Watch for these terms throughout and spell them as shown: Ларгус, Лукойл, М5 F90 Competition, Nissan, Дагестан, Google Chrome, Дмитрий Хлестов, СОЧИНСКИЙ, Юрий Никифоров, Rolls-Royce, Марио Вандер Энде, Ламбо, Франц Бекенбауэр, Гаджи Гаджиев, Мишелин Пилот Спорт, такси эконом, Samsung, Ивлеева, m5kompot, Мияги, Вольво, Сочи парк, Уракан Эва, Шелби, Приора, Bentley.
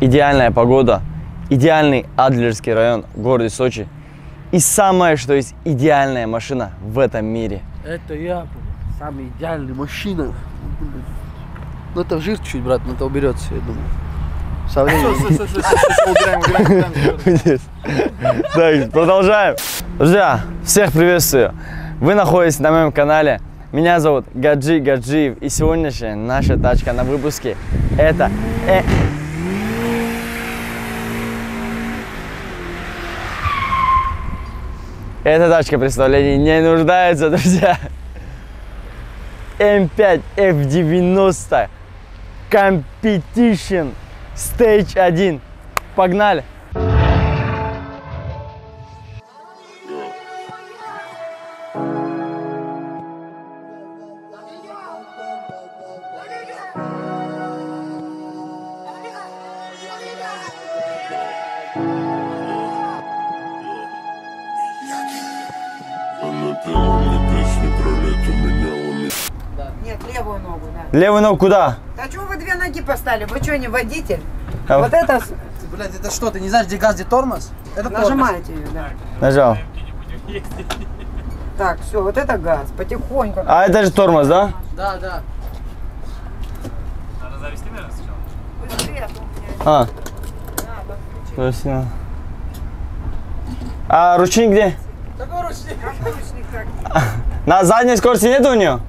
идеальная погода, идеальный Адлерский район в городе Сочи и самая, что есть, идеальная машина в этом мире. Это я, самый идеальный мужчина. Ну это жир чуть, брат, но это уберется, я думаю. Со временем. Так, продолжаем. Друзья, всех приветствую. Вы находитесь на моем канале. Меня зовут Гаджи Гаджиев. И сегодняшняя наша тачка на выпуске — это эта тачка представлений не нуждается, друзья. М5 F90 Competition Stage 1. Погнали! Левую ногу куда? Да чего вы две ноги поставили? Вы что, не водитель? А вот это... Блядь, это что? Ты не знаешь, где газ, где тормоз? Это нажимаете тормоз. Ее, да. Нажал. Так, все, вот это газ, потихоньку. А это же тормоз, да? Да, да. Надо завести, наверное, сначала? А. Надо. А ручник где? Какой ручник? Какой ручник так? На задней скорости нет у нее?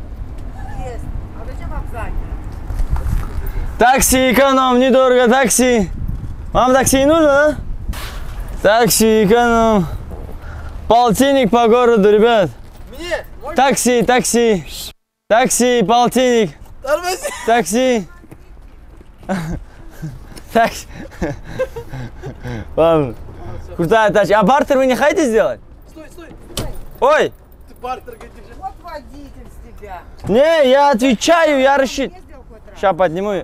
Такси, эконом, недорого, такси. Вам такси не нужно, да? Такси, эконом. Полтинник по городу, ребят. Мне? Такси, такси. Такси, полтинник. Тормози. Такси. Такси. Ладно. Крутая тачка. А бартер вы не хотите сделать? Стой, стой. Ой. Ты бартер держишь. Вот водитель с тебя. Не, я отвечаю, я рассчитываю. Сейчас подниму.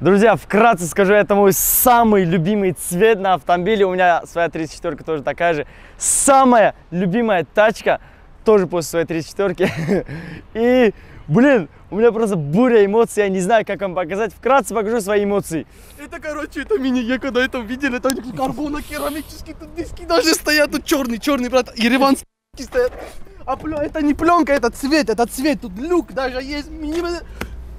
Друзья, вкратце скажу, это мой самый любимый цвет на автомобиле. У меня своя 34-ка тоже такая же. Самая любимая тачка, тоже после своей 34-ки. И, блин, у меня просто буря эмоций, я не знаю, как вам показать. Вкратце покажу свои эмоции. Это, короче, это мини-е, когда это видели, это карбоно-керамические, тут диски даже стоят, тут черный, брат, ереванские стоят. А это не пленка, это цвет, тут люк даже есть.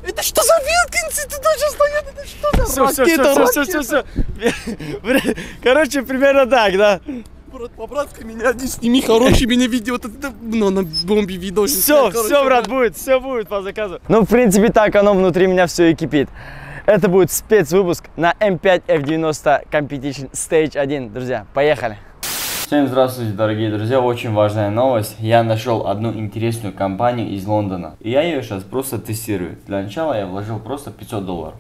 Это что за Вилкинсы тут даже стоят? Это что за ракета? Короче, примерно так, да. Брат, по-братски меня не сними, хороший меня видео, но на бомбе видос. Все, брат, будет, все будет по заказу. Ну, в принципе, так оно внутри меня все и кипит. Это будет спецвыпуск на М5 F90 Competition Stage 1, друзья, поехали. Всем здравствуйте, дорогие друзья, очень важная новость. Я нашел одну интересную компанию из Лондона, и я ее сейчас просто тестирую. Для начала я вложил просто $500.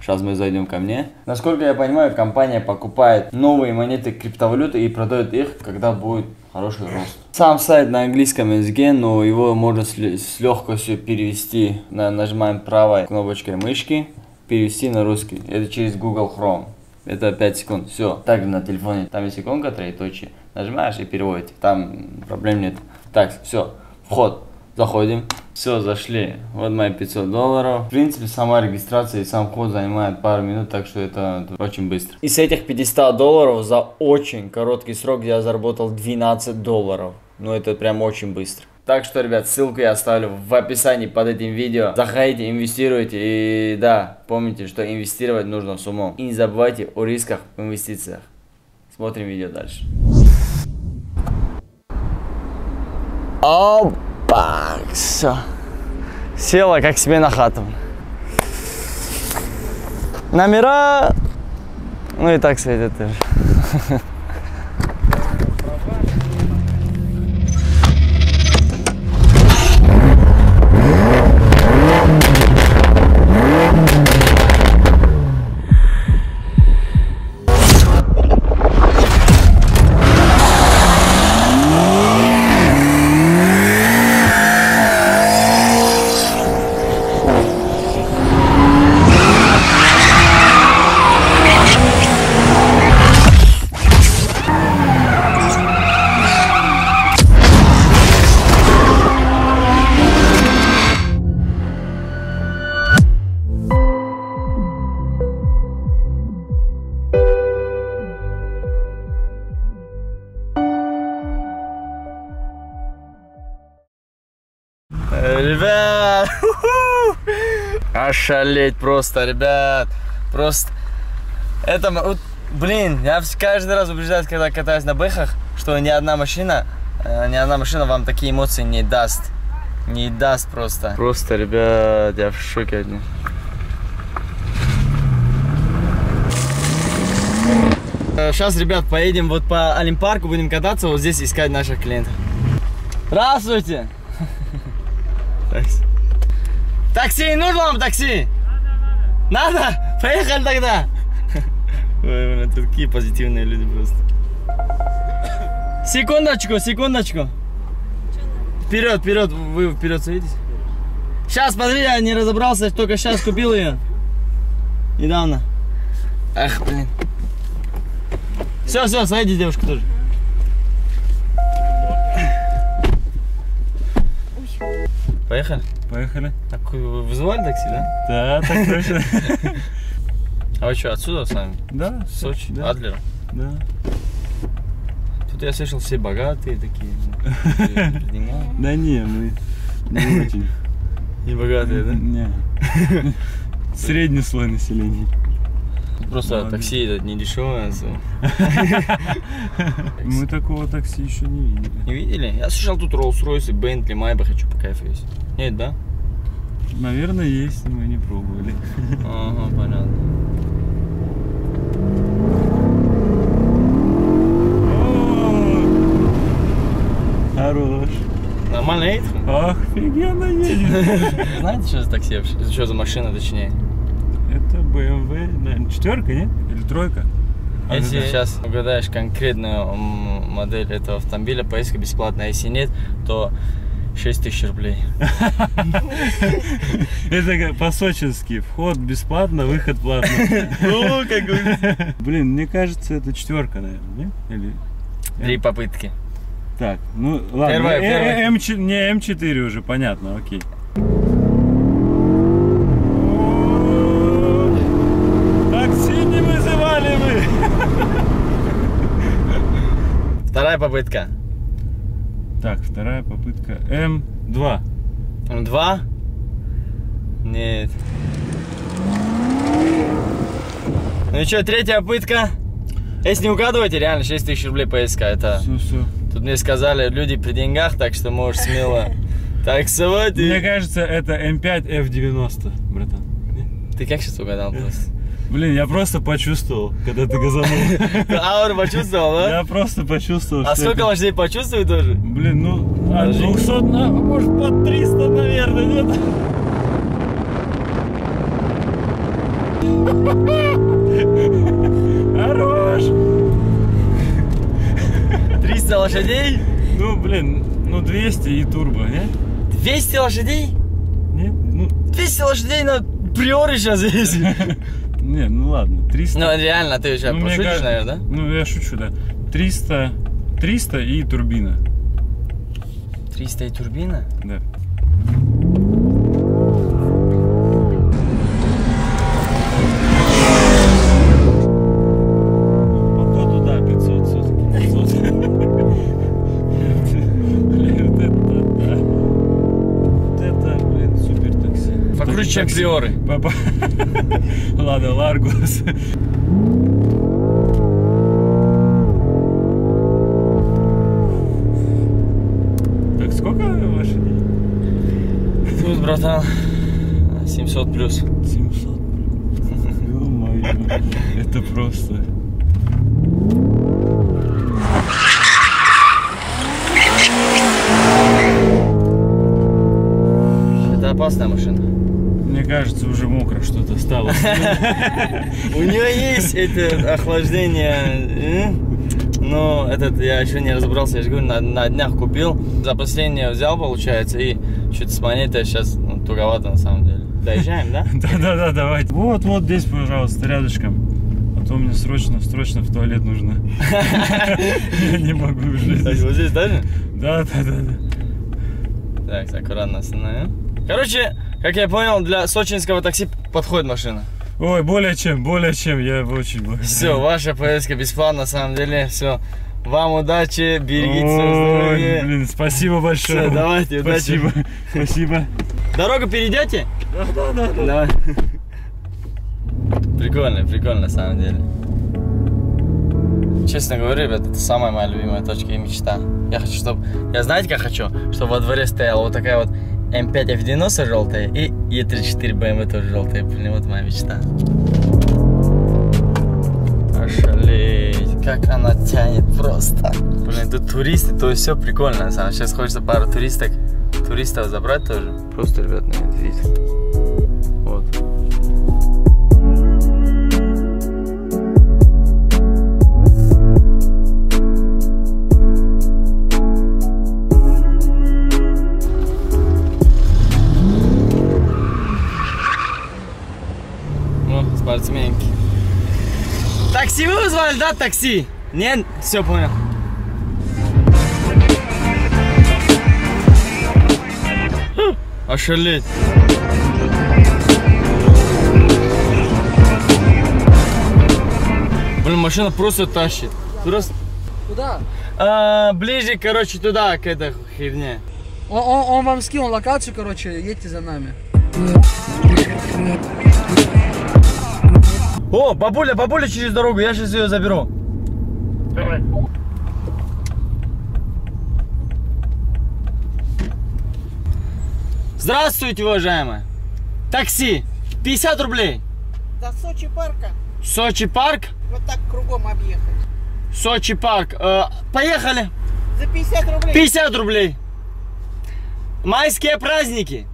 Сейчас мы зайдем ко мне. Насколько я понимаю, компания покупает новые монеты криптовалюты и продает их, когда будет хороший рост. Сам сайт на английском языке, но его можно с легкостью перевести. Нажимаем правой кнопочкой мышки, перевести на русский. Это через Google Chrome. Это 5 секунд, все. Также на телефоне, там есть иконка, троеточие. Нажимаешь и переводите, там проблем нет. Так, все, вход, заходим. Все, зашли, вот мои $500. В принципе, сама регистрация и сам вход занимает пару минут, так что это очень быстро. И с этих $500 за очень короткий срок я заработал $12. Ну, это прям очень быстро. Так что, ребят, ссылку я оставлю в описании под этим видео. Заходите, инвестируйте и, да, помните, что инвестировать нужно с умом. И не забывайте о рисках в инвестициях. Смотрим видео дальше. Опа, все. Села как себе на хату. Номера, ну и так светит тоже. Ребят, ошалеть просто, ребят. Просто это, вот, блин, я каждый раз убеждаюсь, когда катаюсь на бэхах, что ни одна машина вам такие эмоции не даст. Не даст просто. Просто, ребят, я в шоке от них. Сейчас, ребят, поедем вот по Олимпарку, будем кататься, вот здесь искать наших клиентов. Здравствуйте! Такси, нужно вам такси? Надо, надо. Надо? Поехали тогда. Ой, такие позитивные люди просто. Секундочку, секундочку. Вперед, вперед, вы вперед садитесь. Сейчас, смотри, я не разобрался, только сейчас купил ее. Недавно. Ах, блин. Все, все, садитесь, девушка тоже. Поехали? Поехали. Так, вы вызывали такси, да? Да, так точно. А вы что, отсюда сами? Да. Сочи, да. Адлера? Да. Тут я слышал, все богатые такие. Да не, мы не очень. Не богатые, да? Не. Средний слой населения. Просто молодец. Такси это не дешевое. Мы такого такси еще не видели. Не видели? Я слышал, тут Rolls-Royce, Bentley, Maybach, хочу по кайфу есть. Нет, да? Наверное, есть, мы не пробовали. Ага, понятно. Хорош. Нормально едет? Офигенно едет. Знаете, что за такси вообще? Что за машина, точнее? Это BMW, наверное, 4-ка, нет? Или 3-ка? Если сейчас угадаешь конкретную модель этого автомобиля, поездка бесплатная, если нет, то 6000 рублей. Это по-сочински. Вход бесплатно, выход платно. Ну, как бы. Блин, мне кажется, это 4-ка, наверное, нет? 3 попытки. Так, ну ладно. Не, М4 уже, понятно, окей. Вторая попытка. Так, вторая попытка. М2. М2? Нет. Ну и что, третья попытка? Если не угадываете, реально 6000 рублей поиска. Это... Все, все. Тут мне сказали, люди при деньгах, так что можешь смело таксовать. Мне кажется, это М5 F90, братан. Ты как сейчас угадал просто? Блин, я просто почувствовал, когда ты газанул. Ауру почувствовал, да? Я просто почувствовал. А сколько лошадей почувствует тоже? Блин, ну, от 200, может, под 300, наверное, нет? Хорош! 300 лошадей? Ну, блин, ну 200 и турбо, нет? 200 лошадей? Нет, ну... 200 лошадей на приоре сейчас есть. Не, ну ладно, 300. Ну реально, ты сейчас пошутишь, наверное, да? Ну я шучу, да. 300 и турбина. 300 и турбина? Да. Походу, да, 500 все-таки. 500. Вот это, блин, супер такси. Покруче, чем приоры. Ладно, Ларгус. Так, сколько лошадей? Тут, братан, 700 плюс. 700 плюс. Ё-моё, это просто... Это опасная машина. Мне кажется, уже мокро что-то стало. У нее есть это охлаждение, но этот я еще не разобрался, я же говорю, на днях купил. За последнее взял, получается, и что-то с монетой сейчас туговато на самом деле. Доезжаем, да? Да-да-да, давайте. Вот-вот здесь, пожалуйста, рядышком. А то мне срочно в туалет нужно. Я не могу уже. Вот здесь даже? Да-да-да. Так, аккуратно остановим. Короче, как я понял, для сочинского такси подходит машина. Ой, более чем, я очень благодарен. Все, ваша поездка бесплатна, на самом деле, все. Вам удачи, берегите свое здоровье. Блин, спасибо большое. Все, давайте, удачи. Спасибо. Дорогу перейдете? Да. Прикольно, прикольно на самом деле. Честно говоря, ребят, это самая моя любимая точка и мечта. Я хочу, чтобы... Я знаете, как хочу? Чтобы во дворе стояла вот такая вот М5 F90 желтая и Е34 BMW тоже желтая. Блин, вот моя мечта. Ошалеть, как она тянет просто. Блин, тут туристы, то все прикольно. Сейчас хочется пару туристов забрать тоже. Просто, ребят, на этот вид. Вот. Спортсменки. Такси вы вызвали, да, такси? Нет? Все, понял. Ошалеть. Блин, машина просто тащит. Просто... Куда? Ближе, короче, туда, к этой херне. Он вам скинул локацию, короче, едьте за нами. О, бабуля через дорогу, я сейчас ее заберу. Давай. Здравствуйте, уважаемые. Такси, 50 рублей. До Сочи парка. Сочи парк? Вот так кругом объехать. Сочи парк. Поехали. За 50 рублей. 50 рублей. Майские праздники.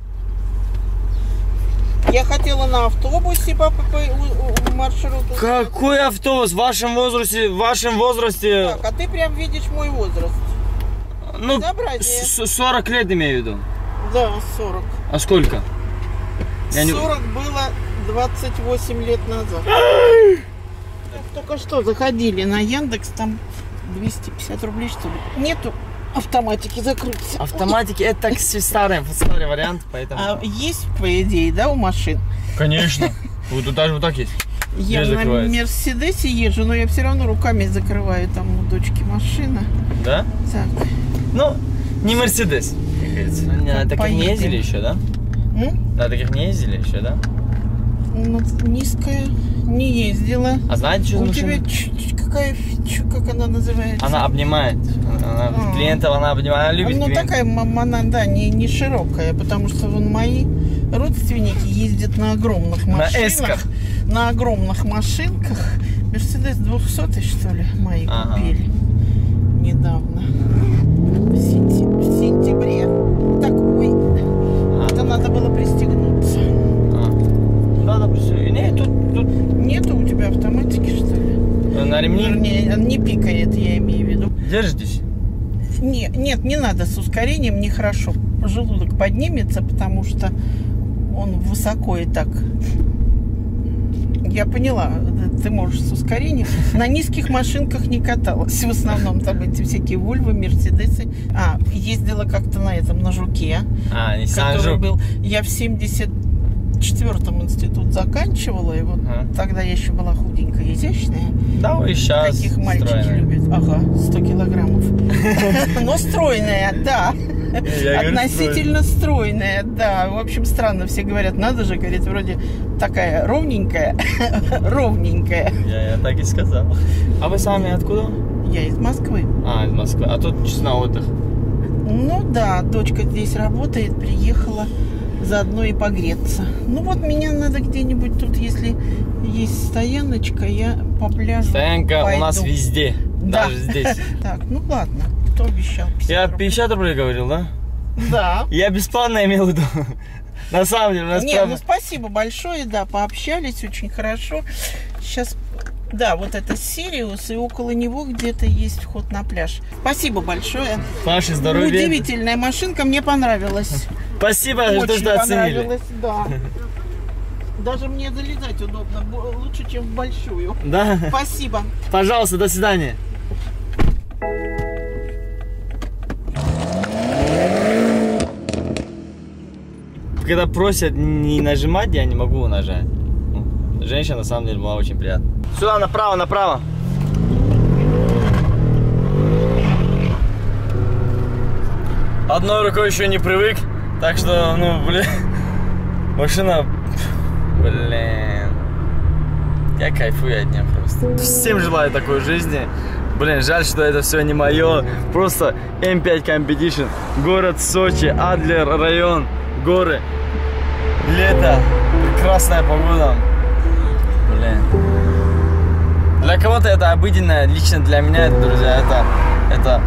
Я хотела на автобусе по маршруту. Какой автобус? В вашем возрасте? Так, а ты прям видишь мой возраст. Ну, 40 лет имею в виду. Да, 40. А сколько? 40 было 28 лет назад. Только что заходили на Яндекс, там 250 рублей что ли. Нету. Автоматики закрылись. Автоматики это такси старый вариант, поэтому. А есть по идее, да, у машин? Конечно. Тут даже вот так есть. Я на Мерседесе езжу, но я все равно руками закрываю, там у дочки машина. Да? Так. Ну, не Мерседес. На таких не ездили еще, да? На таких не ездили еще, да? Низкая не ездила. А знаете, что за машина? У тебя какая, как она называется? Она обнимает. Клиентов она обнимает, она любит. Ну такая, она, да, не широкая, потому что вон мои родственники ездят на огромных машинах. На эсках. На огромных машинках. Мерседес 200 что ли, мои купили недавно. В сентябре. Такой. Это надо было пристегнуться. Нет, тут нету у тебя автоматики, что ли? На ремне? Не пикает, я имею в виду. Держитесь? Нет, не надо с ускорением, нехорошо. Желудок поднимется, потому что он высоко и так. Я поняла, ты можешь с ускорением. На низких машинках не каталась. В основном там эти всякие Вольвы, Мерседесы. А, ездила как-то на этом, на Жуке. А, Nissan Жук. Был. Я в 74-м институт заканчивала, и вот тогда я еще была худенькая, изящная. Да, и сейчас. Таких мальчики стройная. Любят. Ага, 100 килограммов. Но стройная, да. Относительно стройная, да. В общем, странно, все говорят, надо же, говорит, вроде такая ровненькая, ровненькая. Я так и сказал. А вы сами откуда? Я из Москвы. А, из Москвы. А тут честно отдых. Ну да, дочка здесь работает, приехала. Заодно и погреться. Ну вот меня надо где-нибудь тут, если есть стояночка, я по пляжу. Стоянка пойду. У нас везде, да. Даже здесь. Так, ну ладно, кто обещал? 50 я 50 рублей говорил, да? Да. Я бесплатно имел в виду. На самом деле, у нас правда... ну спасибо большое, да, пообщались очень хорошо. Сейчас, да, вот это Сириус, и около него где-то есть вход на пляж. Спасибо большое. Ваше здоровье. Удивительная машинка, мне понравилась. Спасибо, что оценили. Да. Даже мне залезать удобно, лучше, чем в большую. Да? Спасибо. Пожалуйста, до свидания. Когда просят не нажимать, я не могу нажать. Женщина, на самом деле, была очень приятна. Сюда, направо, направо. одной рукой еще не привык, так что, ну, блин, машина, блин, я кайфую от нее просто. Всем желаю такой жизни. Блин, жаль, что это все не мое. Просто М5 Competition, город Сочи, Адлер, район, горы, лето, прекрасная погода. Блин. Для кого-то это обыденное, лично для меня, друзья, это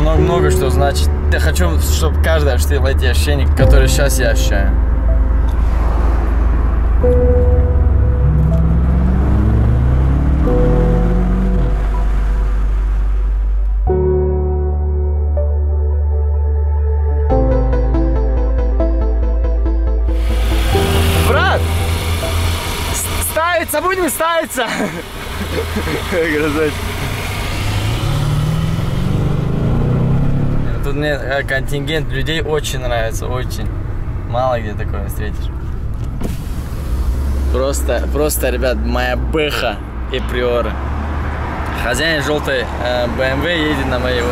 много что значит. Я хочу, чтобы каждый ощутил эти ощущения, которые сейчас я ощущаю. Будем ставиться. Тут мне контингент людей очень нравится, очень. Мало где такое встретишь. Просто, ребят, моя бэха и приора. Хозяин желтой BMW едет на моего.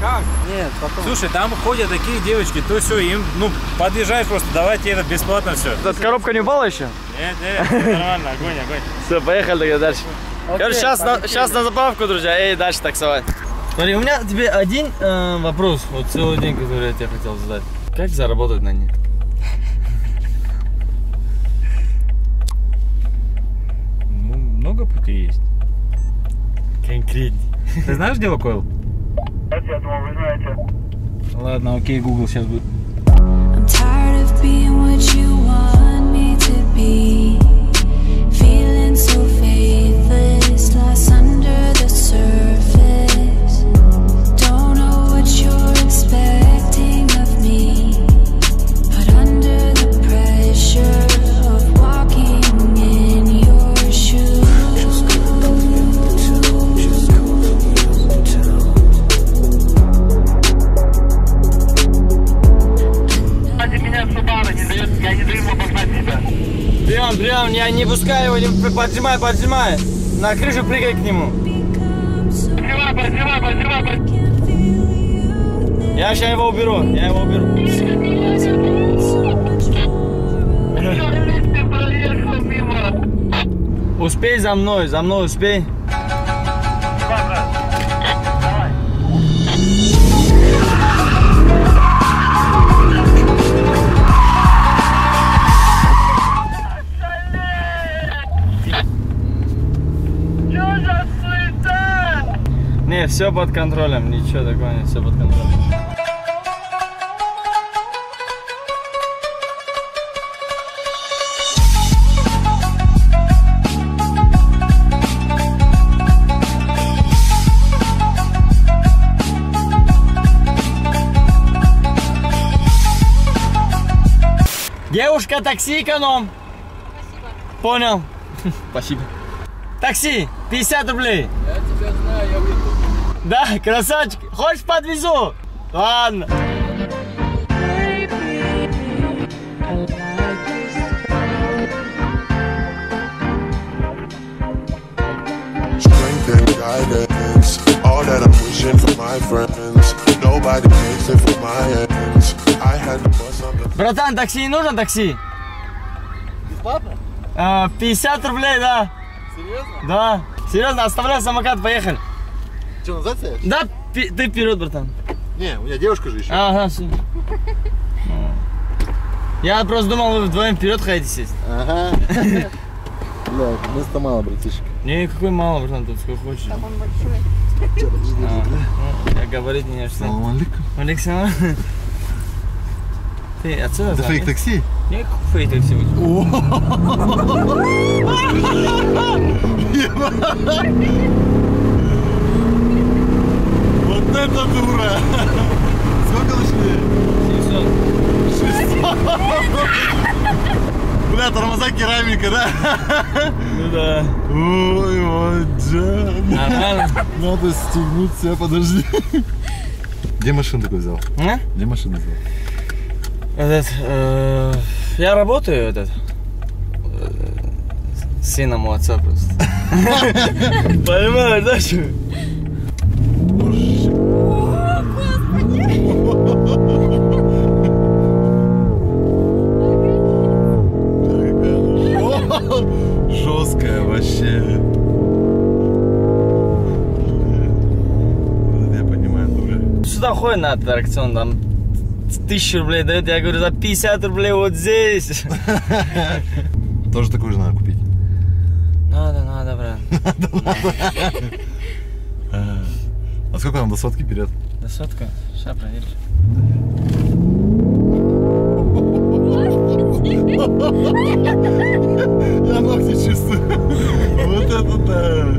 Как? Нет, потом. Слушай, там ходят такие девочки, то все, им, ну, подъезжай просто, давайте это бесплатно все. Тут коробка не упала еще? Нет, нет, все нормально, огонь, огонь. Все, поехали тогда дальше. Окей, короче, сейчас на заправку, друзья, и дальше таксовать. Смотри, у меня тебе один вопрос, вот целый день, который я тебе хотел задать. Как заработать на них? Ну, много путей есть. Конкретно. Ты знаешь, где Лукойл? Я думал, вы знаете. Ладно, окей, Google сейчас будет. Не пускай его, поджимай. На крышу прыгай к нему. Поджимай. Я сейчас его уберу, Успей за мной успей. Не, все под контролем, ничего такого нет, все под контролем. Девушка, такси эконом. Спасибо. Понял. Спасибо. Такси, 50 рублей. Я тебя знаю, я выйду. Да, красавчик. Хочешь, подвезу? Ладно. Братан, такси не нужно, такси? Бесплатно? 50 рублей, да. Серьезно? Да. Серьезно, оставляй самокат, поехали. Что, назад стоишь? Да, ты вперед, братан. Не, у меня девушка же еще. Ага, все. Я просто думал, вы вдвоем вперед хотите сесть. Ага. Бля, места мало, братишек. Не, какой мало, братан, тут сколько хочешь. Там он большой. Я говорить не что. Салам алейкум. Александр. Ты отсюда? Это фейк такси? Не, фейк такси будет. Это дура! Сколько лошадей? 600. 600. Бля, тормоза керамика, да? Ну да. Ой, мой джан. Надо стегнуть себя, подожди. Где машину такой взял? А? Где машину взял? Этот, я работаю, этот. Сыном у отца просто. Понимаешь, да, что? Боже. сюда ходит на аттракцион, там 1000 рублей дают, я говорю, за 50 рублей вот здесь. Тоже такую же надо купить. Надо, надо, брат. А сколько там до сотки берет? До сотка? Сейчас проверишь. Я ногти чистую. Вот это да.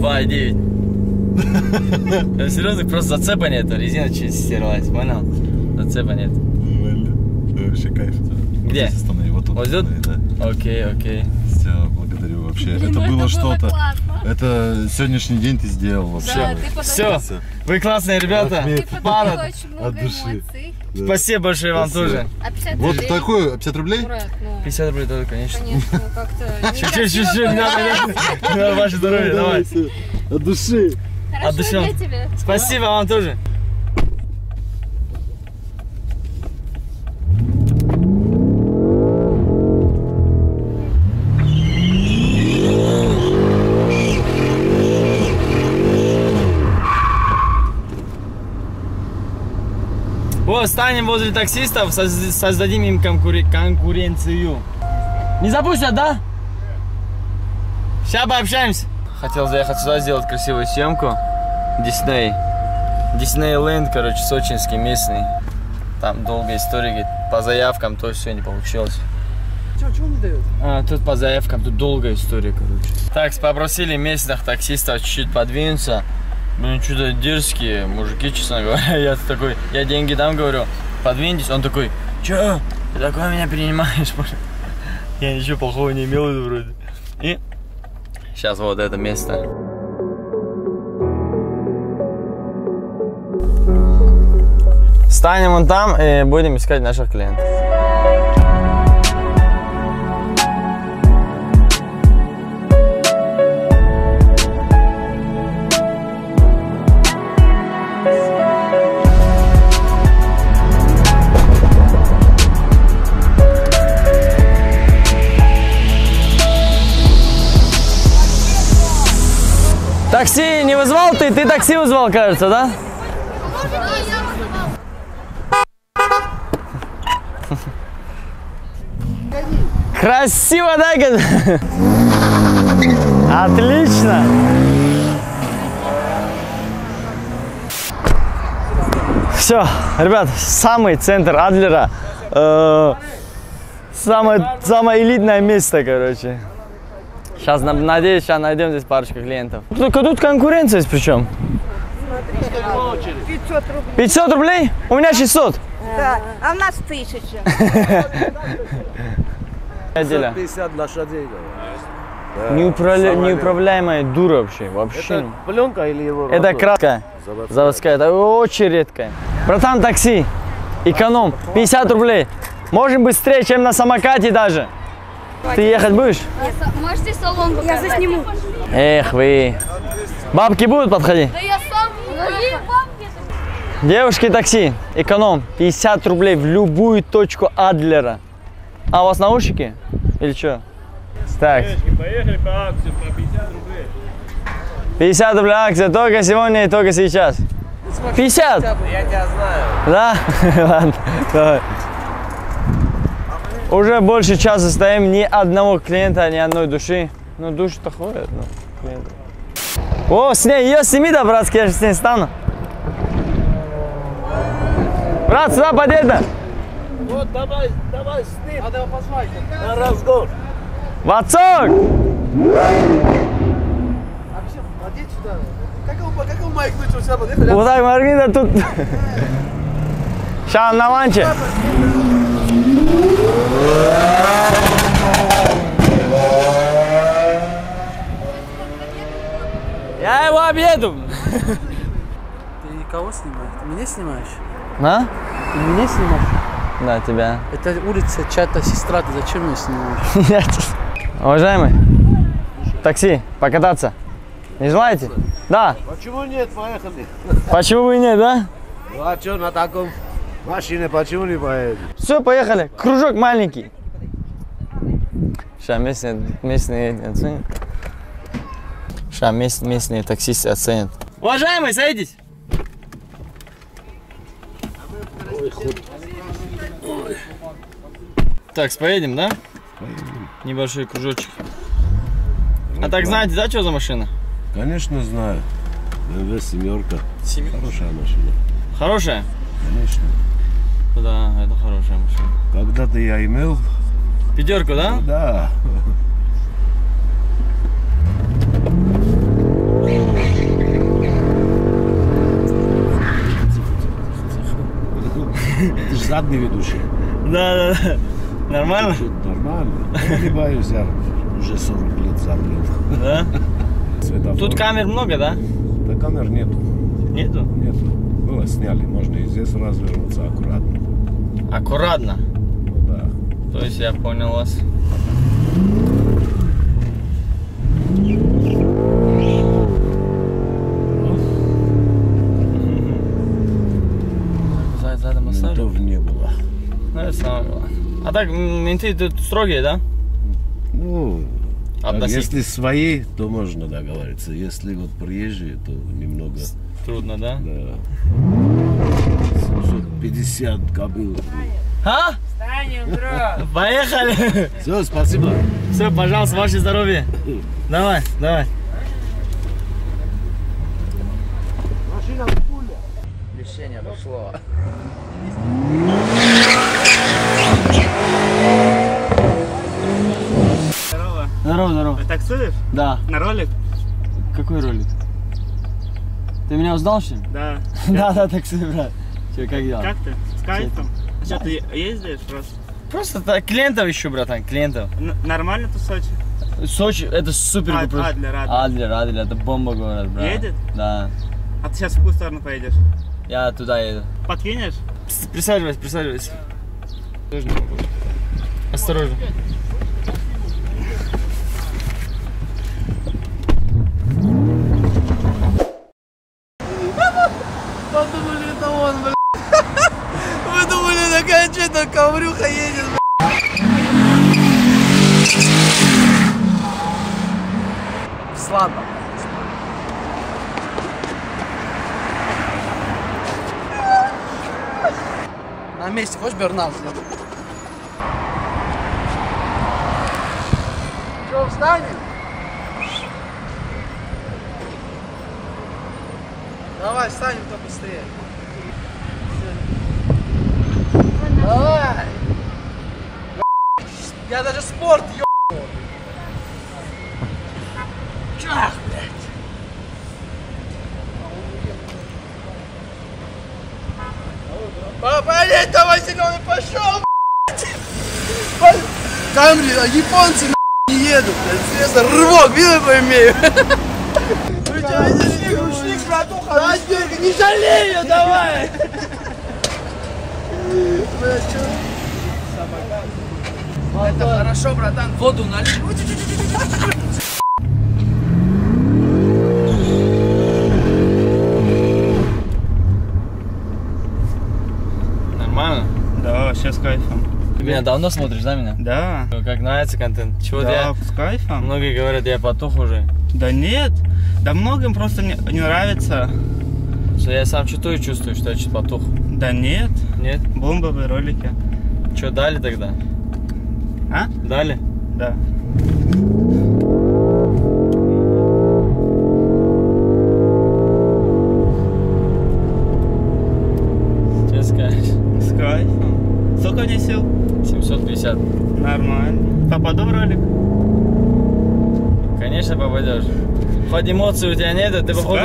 2,9. Серьезно, просто зацепа нету, резина чуть стерлась, понял? Зацепа нет. Вообще кайф. Где? Вот тут. Вот тут? Окей, окей. Все, благодарю вообще. Это было что-то. Это сегодняшний день ты сделал вообще. Все, вы классные ребята. От души. Спасибо большое вам тоже. Вот такую, 50 рублей? 50 рублей тоже, конечно. Конечно, как-то... Чуть-чуть, ваше здоровье, давай. От души. От души. Спасибо вам тоже. Станем возле таксистов, создадим им конкуренцию. Не запустят, да? Сейчас пообщаемся. Хотел заехать сюда, сделать красивую съемку. Дисней. Диснейленд, короче, сочинский, местный. Там долгая история, говорит, по заявкам тоже все не получилось. Чего не дают? А, тут по заявкам, тут долгая история, короче. Так, попросили местных таксистов чуть-чуть подвинуться. Блин, что-то дерзкие мужики, честно говоря. Я такой, я деньги дам, говорю, подвиньтесь. Он такой, че, ты такое меня принимаешь? Я ничего плохого не имел в виду вроде. И сейчас вот это место. Встанем вон там и будем искать наших клиентов. Такси не вызвал ты? Ты такси вызвал, кажется, да? Красиво, да? Отлично! Все, ребят, самый центр Адлера. Самое элитное место, короче. Сейчас, надеюсь, сейчас найдем здесь парочку клиентов. Только тут конкуренция есть причем. 500 рублей. 500 рублей? У меня 600. Да, а у нас 1000. 50 лошадей. Неуправляемая дура вообще. Это пленка или его? Это краска. Заводская. Это очень редкая. Братан, такси. Эконом. 50 рублей. Можем быстрее, чем на самокате даже. Ты ехать будешь? Нет. Можете салон показать? Я засниму. Эх вы. Бабки будут подходить? Да я сам. Девушки, такси. Эконом. 50 рублей в любую точку Адлера. А у вас наушники? Или что? Так. Девочки, поехали по акции по 50 рублей. 50 рублей акция. Только сегодня и только сейчас. 50? Я тебя знаю. Да? Ладно. Давай. Уже больше часа стоим, ни одного клиента, ни одной души. Ну, души-то ходят, но клиенты. О, с ней, ее сними, да, братский, я же с ней стану. Брат, сюда, подъезда. Вот, давай, давай, сними. Надо его послать. На разгон. Вацак! Подъедь сюда. Как его маякнуть, у себя подъехали? Вот так, Маргина, тут... Сейчас на ланче. Я его объеду. Ты кого снимаешь? Ты меня снимаешь? А? Ты меня снимаешь? Да, тебя. Это улица чья-то сестра, ты зачем меня снимаешь? Нет. Уважаемый, такси, покататься. Не желаете? Да. Почему нет, поехали. Почему бы и нет, да? Ну а что на таком? Машина почему не поедет? Все, поехали. Кружок маленький. Сейчас местные оценят. Сейчас местные таксисты оценят. Уважаемые, садитесь. Ой, ход. Ой. Так, поедем, да? Поедем. Небольшой кружочек. Ну, а так знаете, да, что за машина? Конечно знаю. BMW семерка. Хорошая машина. Хорошая? Конечно. Да, это хорошая машина. Когда-то я имел... Пятерку, да? Да. Ты же задний ведущий. Да, да, да. Нормально? Нормально. Я не боюсь, я уже 40 лет за рулем. Да? Светофор. Тут камер много, да? Да, камер нету. Нету? Нету. Было, сняли. Можно и здесь развернуться аккуратно. Аккуратно? Ну да. То есть я понял вас. А так, менты тут строгие, да? Ну, если свои, то можно договориться. Если вот приезжие, то немного... Трудно, да? Да. 750 кобыл. А? Встанем, бро! Поехали! Все, спасибо. Все, пожалуйста, ваше здоровье. Давай, давай. Машина в пуле. Лишение пошло. Здорово. Здорово, здорово. Ты таксуешь? Да. На ролик? Какой ролик? Ты меня узнал, что ли? Да. Да, да, таксую, брат. Че, как дела? Как ты? С кайфом? Че, ты ездишь просто? Просто так, клиентов ищу, братан, клиентов. Нормально тут в Сочи? Сочи, это супер. Адлер, Адлер. Адлер, Адлер, это бомба город, брат. Едет? Да. А ты сейчас в какую сторону поедешь? Я туда еду. Подкинешь? Присаживайся, присаживайся. Осторожно. Вы думали, это он, блядь. Вы думали, такая чё-то коврюха едет, блядь. Слабо. На месте хочешь бернаут? Что, встанем? Давай, встанем-то быстрее. Давай! Я даже спорт ебал. Чах, блядь! Блять, давай зеленый пошел, блядь! Камри, а японцы на не едут, блядь, серьезно, рывок, видно, поимею? Ну что, видишь, ручник, братуха, да, Серега, не жалей ее, давай! Блядь, что? Это хорошо, братан, воду налил. Сейчас с кайфом. Ты меня давно смотришь, да, меня? Да. Как нравится контент? Чего да, с кайфом. Многие говорят, я потух уже. Да нет, да многим просто не нравится. Что я сам что-то чувствую, что я чуть потух. Да нет. Нет? Бомбовые ролики. Что, дали тогда? А? Дали? Да. Сейчас скажешь? С кайфом. Сколько не сел? 750. Нормально. Попаду в ролик? Конечно попадешь. Хоть эмоций у тебя нет, а ты походу...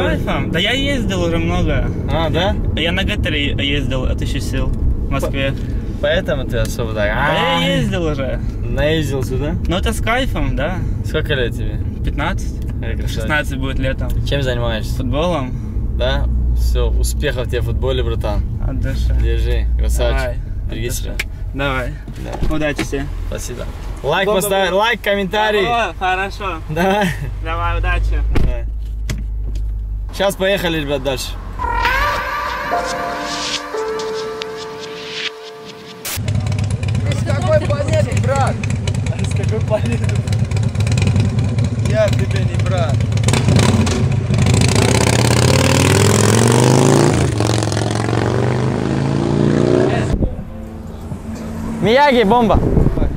Да я ездил уже много. А, да? Я на Г3 ездил, а ты еще сел в Москве. Поэтому ты особо так... Да я ездил уже. Наездил сюда? Ну это с кайфом, да. Сколько лет тебе? 15. 16 будет летом. Чем занимаешься? Футболом. Да? Все, успехов тебе в футболе, братан. От души. Держи, красавчик. Берегись. Давай. Да. Удачи тебе. Спасибо. Лайк поставь, лайк, комментарий. О, хорошо. Давай. Давай, удачи. Давай. Сейчас поехали, ребят, дальше. Ты с какой планеты, брат? С какой планеты? Я тебе не брат. Мияги, бомба.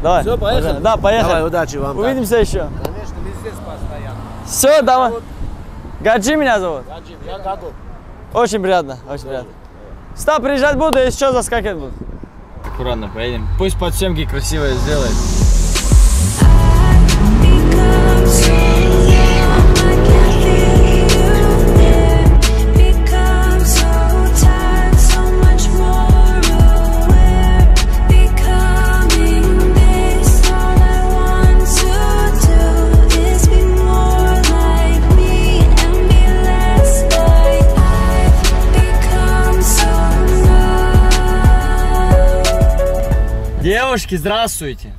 Давай. Все, поехали? Да, поехали. Давай, удачи вам. Увидимся еще. Конечно, везде постоянно. Все, давай. Гаджи меня зовут. Гаджи, я Гаджи. Очень приятно, очень приятно. Став, приезжать буду, если что, заскакивать буду. Аккуратно поедем. Пусть подсъемки красивые сделает. Девушки, здравствуйте.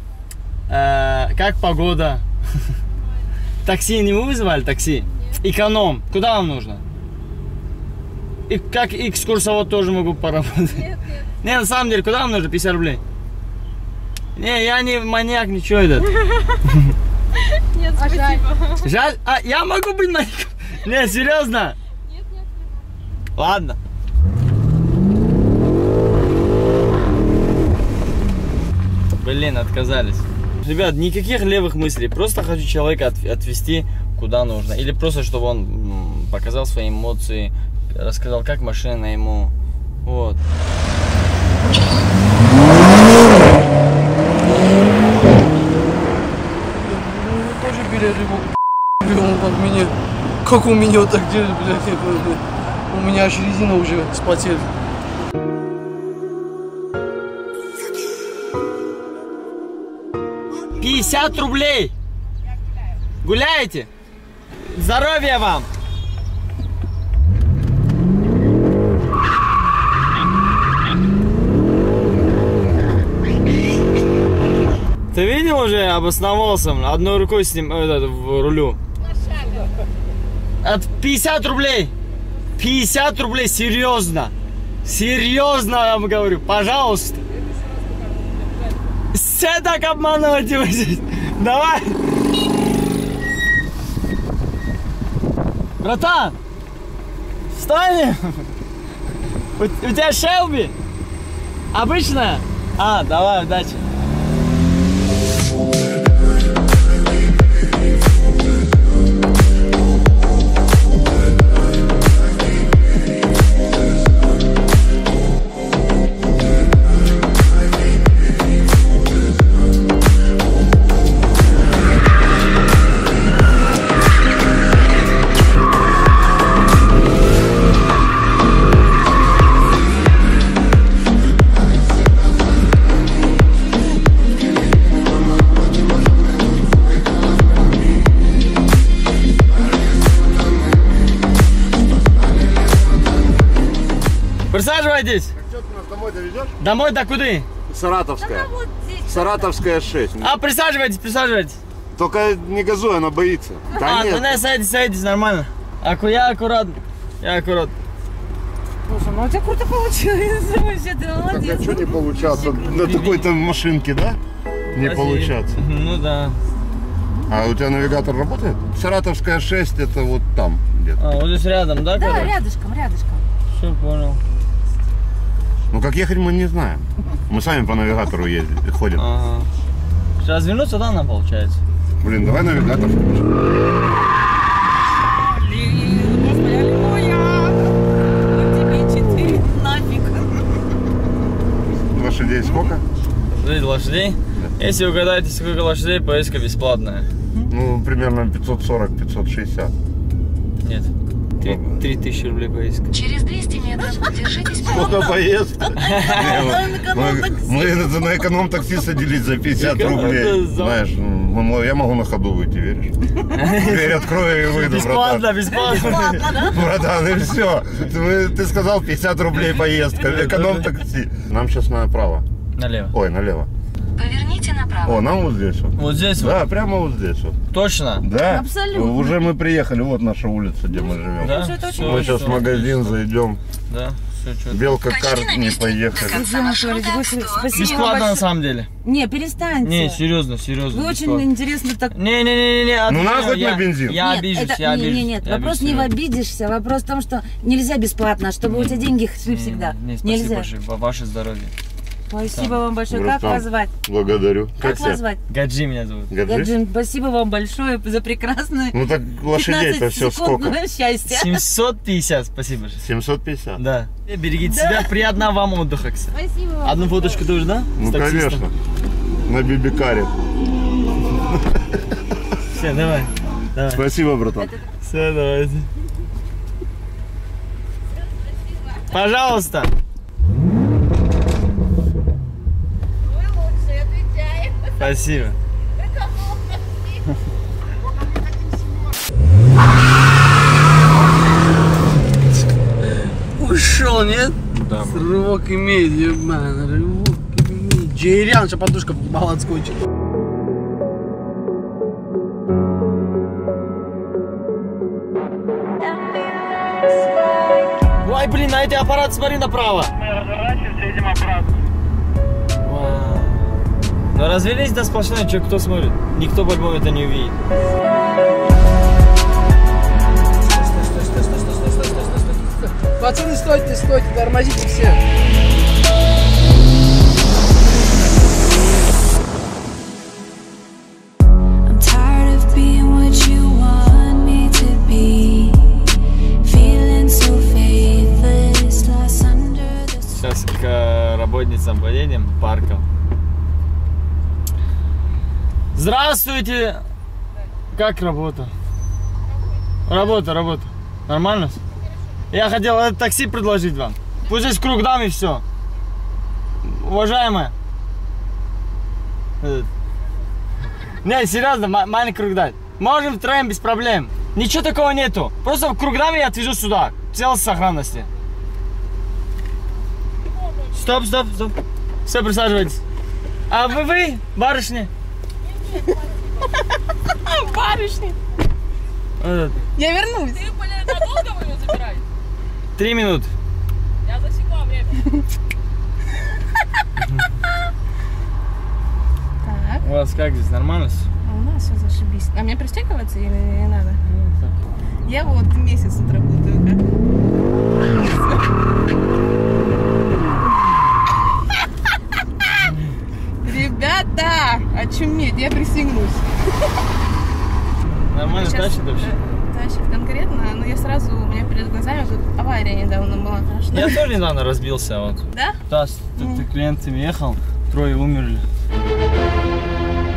Как погода? Такси не вы вызывали? Такси? Эконом. Куда вам нужно? И как экскурсовод тоже могу поработать. Не, на самом деле, куда вам нужно? 50 рублей. Не, я не маньяк, ничего этот. Нет, спасибо. Жаль? А, я могу быть маньяком? Не, серьезно? Нет, нет, нет. Ладно. Блин, отказались. Ребят, никаких левых мыслей. Просто хочу человека отвезти куда нужно. Или просто, чтобы он показал свои эмоции, рассказал, как машина ему. Вот. Тоже билет ему, как меня. Как у меня вот так делают, блядь. У меня аж резина уже спотела. ₹50! Я гуляю. Гуляете? Здоровья вам! Ты видел уже, обосновался, одной рукой с ним, в рулю. От ₹50! 50 рублей, серьезно! Серьезно я вам говорю, пожалуйста! Все так обманывать его здесь. Давай. Братан, встань. У тебя Шелби? Обычная? А, давай, удачи. Присаживайтесь. А что, ты нас домой довезешь? Домой до куда? Саратовская. Да, Саратовская 6. А, присаживайтесь, присаживайтесь. Только не газуй, она боится. Да, нет. Тогда садитесь, садитесь, нормально. Я аккуратно. Я аккуратно. Слушай, ну у тебя круто получилось. Вообще, ты молодец. Так, а что не получаться? На такой-то машинке, да? Не получаться. Ну да. А у тебя навигатор работает? Саратовская 6, это вот там где-то. А, вот здесь рядом, да? Да, рядышком, рядышком. Все, понял. Ну как ехать мы не знаем. Мы сами по навигатору ездим, ходим. Ага. Сейчас вернуться, да, нам получается? Блин, давай навигатор. Тебе 4 нафиг. Лошадей сколько? Лошадей? Да. Если угадаете, сколько лошадей, поездка бесплатная. Ну, примерно 540-560. Нет. 3000 рублей поездка. Через 200 метров держитесь. Сколько поездка? Мы на эконом-такси садились за 50 рублей. Знаешь, я могу на ходу выйти, веришь? Дверь открою и выйду, братан. Бесплатно, бесплатно. Братан, и все. Ты сказал 50 рублей поездка. Эконом-такси. Нам сейчас направо. Налево. Ой, налево. Поверните направо. О, нам вот здесь вот. Вот здесь вот? Да, прямо вот здесь вот. Точно? Да. Абсолютно. Уже мы приехали, вот наша улица, где мы живем. Да? Мы сейчас в магазин зайдем. Да. Белка карт не поехали. Бесплатно на самом деле. Не, перестаньте. Не, серьезно, серьезно. Вы очень интересно так. Не. Ну надо хоть на бензин. Я обижусь, я обижусь. Нет, вопрос не в обидишься, вопрос в том, что нельзя бесплатно, чтобы у тебя деньги шли всегда. Нельзя. Ваше здоровье. Спасибо вам большое. Рустам. Как вас звать? Благодарю. Как вас звать? Гаджи меня зовут. Гаджи, спасибо вам большое за прекрасную. Ну так лошадей-то все сколько? 750, спасибо. 750? Да. Берегите себя, приятного вам отдыха. Спасибо вам. Одну фоточку нужна? Ну конечно. На бибикаре. Все, давай. Спасибо, братан. Все, давайте. Пожалуйста. Спасибо. Ушел, нет? Да. Рывок имеет, ебан, рывок имеет. Джейриан, сейчас подушка мало отскочит. Ай, блин, на эти аппараты смотри направо. Мы разворачиваемся, едем обратно. Но развелись до сплошной, что кто смотрит? Никто по-любому это не увидит. Стой. Пацаны, стойте, тормозите все. Сейчас к работницам поедем, парком. Здравствуйте! Как работа? Работа. Нормально? Я хотел это такси предложить вам. Пусть здесь круг дам и все. Уважаемая. Не, серьезно, маленький круг дам. Можем втроем без проблем. Ничего такого нету. Просто круг дам я отвезу сюда. Целая сохранности. Стоп. Все, присаживайтесь. А вы, барышни? Барышни. Я вернусь. Ты, блядь, надолго его забирать? 3 минуты. Я засекла время. Так. У вас как здесь, нормально? А у нас все зашибись. А мне пристегиваться или не надо? Я вот месяц отработаю, Ребята, очуметь, я присягнусь. Нормально тащит вообще? Тащит конкретно, но я сразу, у меня перед глазами тут авария недавно была. Я тоже недавно разбился. Вот. Да? Да, ты клиентами ехал, 3 умерли.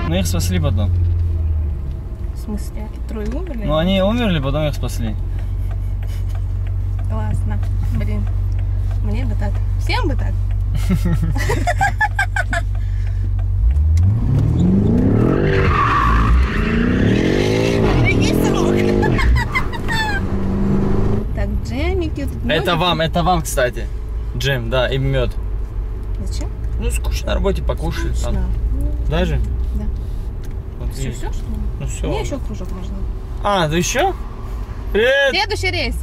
Но их спасли потом. В смысле? 3 умерли? Ну они умерли, потом их спасли. Классно, блин. Мне бы так. Всем бы так. Это вам, кстати. Джем, да, и мед. Зачем? Ну, скучно на работе, покушать. Даже? Да. Вот все, что ли? Ну, все. Мне еще кружок можно. А, да еще? Привет! Следующий рейс.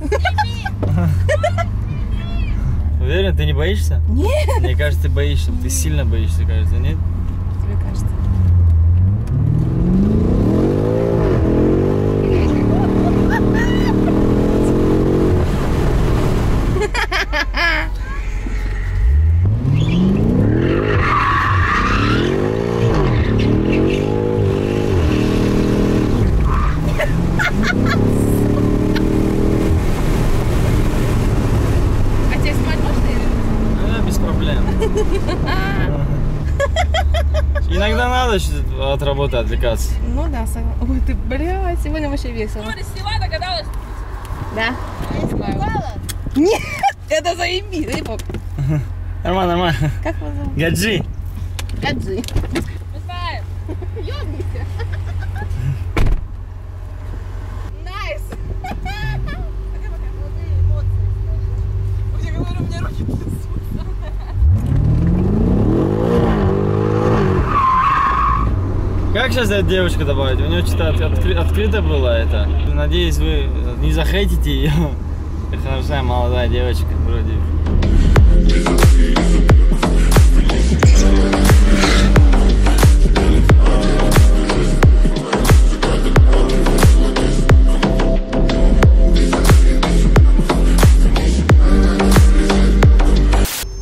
Уверен, ты не боишься? Нет. Мне кажется, ты боишься. Ты сильно боишься, кажется, нет? Тебе кажется. От работы отвлекаться. Ну да, согласна. Ой, ты, бля, сегодня вообще весело. Смотри, сняла, догадалась? Да. Нет, это заебись. Нормально. Как вас зовут? Гаджи. Мы знаем. Ёбнися. Найс. Я говорю, у меня руки Как сейчас эта девочка добавить? У нее что-то открыто было это. Надеюсь, вы не захейтите ее. Хорошая молодая девочка вроде.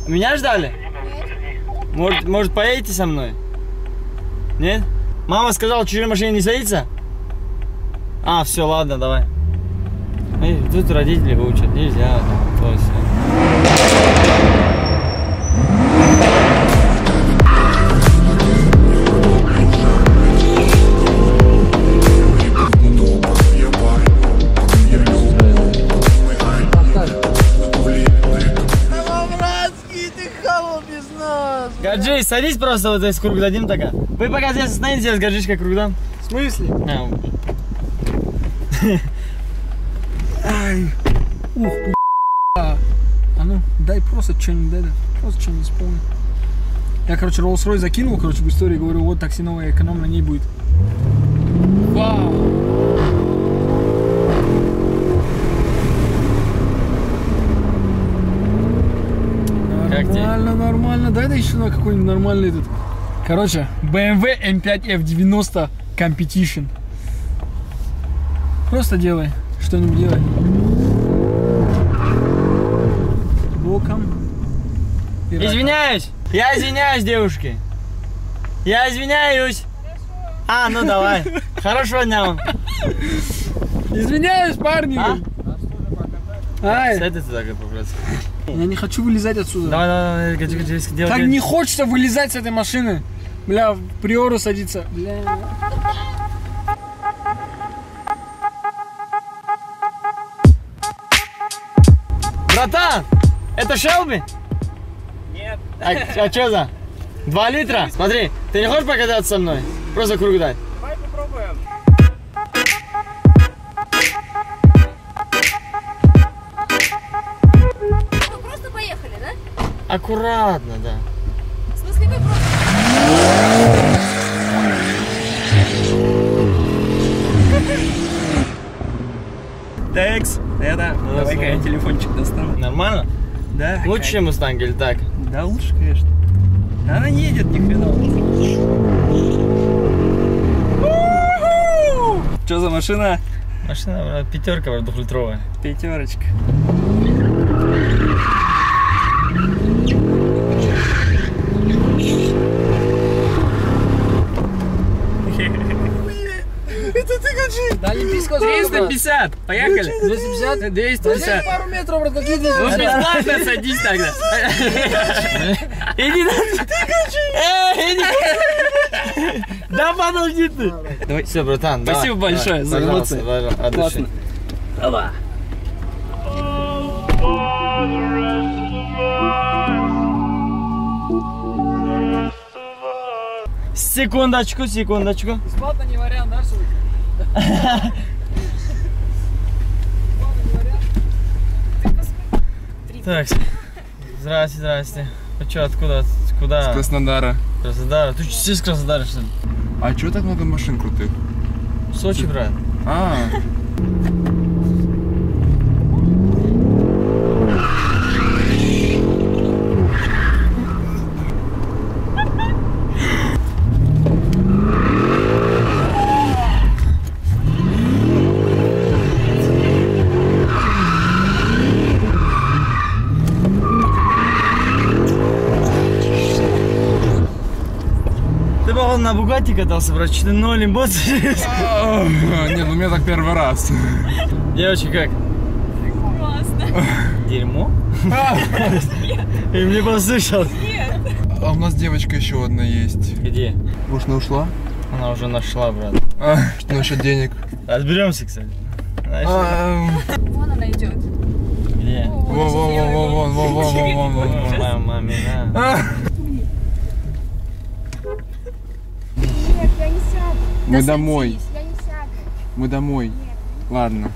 Меня ждали? Может, поедете со мной? Нет? Мама сказала, чужой машине не садится? А, все, ладно, давай. Тут родители выучат, нельзя. То есть. Гаджи, садись просто вот здесь круг дадим такая. Вы пока здесь остановитесь, с Гаджишкой круг дам. В смысле? Ай, ух, а ну, дай просто что-нибудь, дай, просто что-нибудь исполни. Я, короче, Rolls-Royce закинул, короче, в истории, говорю, вот такси новое, экономно не будет. Вау! Нормально, нормально, дай еще на какой-нибудь нормальный тут. Короче, BMW М5 F90 Competition. Просто делай. Что-нибудь делай. Боком. Извиняюсь! Я извиняюсь, девушки! Я извиняюсь! Хорошо. А, ну давай. Хорошего дня вам. Извиняюсь, парни! Ай! Я не хочу вылезать отсюда. Давай, давай, давай. Так не хочется вылезать с этой машины. Бля, в приору садиться. Бля. Братан, это Шелби? Нет. А что за? 2 литра? Смотри, ты не хочешь покататься со мной? Просто круг дай. Давай попробуем. Ну, просто поехали, да? Аккуратно, да. В смысле, вы просто... Текс. Да-да, давай-ка я телефончик достану. Нормально? Да. Лучше, чем Мустанг или так? Да, лучше, конечно. Она не едет ни хрена. Что за машина? Машина, брат, пятерка, двухлитровая. Пятерочка. Да, олимпийского 350, поехали. 250? 250. Пару метров, брат, какие 250? Садись тогда. Иди дальше. Да подожди ты. Давай, все, братан. Спасибо большое за эмоции. Отлично. Давай. Секундочку, секундочку. Бесплатно не вариант, да, все-таки? Так, здрасте, здрасте. А что, откуда? Куда? С Краснодара. Краснодара? Ты все с Краснодара, что ли? А чего так много машин крутых? В Сочи, брат. А. На Бугатти катался, брат, 4-0 эмоций. Нет, у меня так первый раз. Девочки, как? Классно. Дерьмо? И мне послышалось. Нет. А у нас девочка еще одна есть. Где? Может, она ушла? Она уже нашла, брат. Что насчет денег? Разберемся, кстати. Вон она идет. Где? Вон. Мамина. Мы домой. Мы домой. Ладно.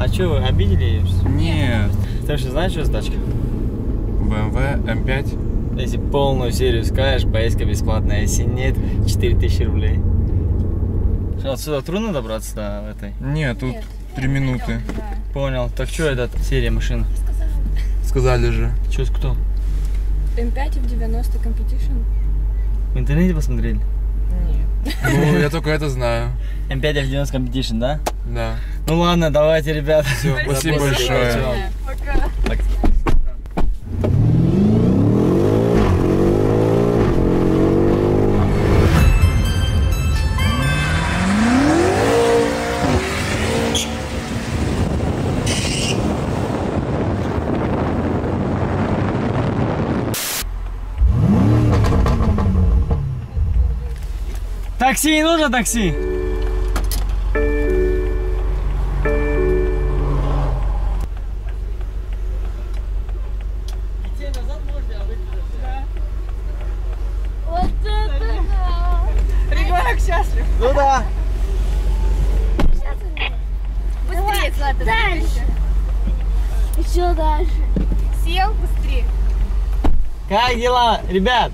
А что, вы обидели ее? Нет. Ты же знаешь, что за тачка? BMW М5. Если полную серию скажешь, поездка бесплатная. Если нет, 4000 рублей. Что, отсюда трудно добраться до этой? Нет, тут 3 минуты. Понял. Так что это серия машин? Сказали же. Че, кто? М5 F90 Competition. В интернете посмотрели? Нет. Ну, я только это знаю. М5 F90 Competition, да? Да. Ну ладно, давайте, ребята. Все, спасибо большое. Пока. Такси, не нужно такси? Как дела, ребят?